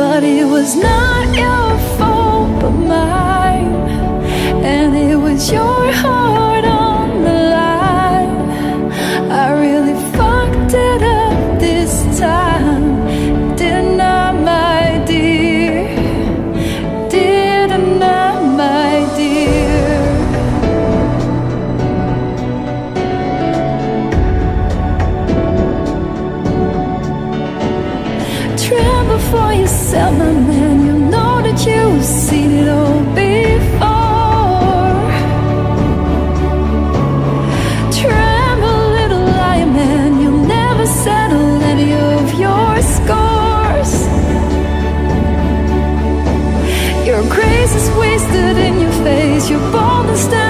But it was not your fault but mine, and it was your heart on the line. I really fucked it up this time, didn't I, my dear? Didn't I, my dear? Tremble for yourself, my man, you know that you've seen it all before. Your grace is wasted in your face, you're bold and stand.